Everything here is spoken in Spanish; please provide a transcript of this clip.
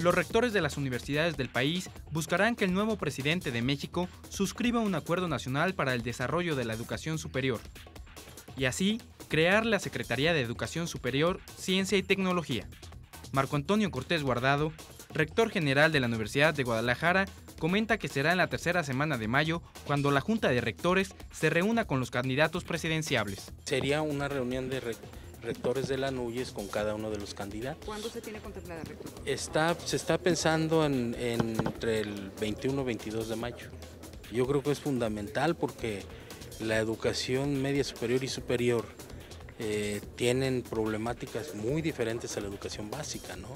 Los rectores de las universidades del país buscarán que el nuevo presidente de México suscriba un acuerdo nacional para el desarrollo de la educación superior y así crear la Secretaría de Educación Superior, Ciencia y Tecnología. Marco Antonio Cortés Guardado, rector general de la Universidad de Guadalajara, comenta que será en la tercera semana de mayo cuando la Junta de Rectores se reúna con los candidatos presidenciables. Sería una reunión de rectores de la NUYES con cada uno de los candidatos. ¿Cuándo se tiene contemplada, rector? Se está pensando entre el 21 y 22 de mayo. Yo creo que es fundamental porque la educación media superior y superior tienen problemáticas muy diferentes a la educación básica, ¿no?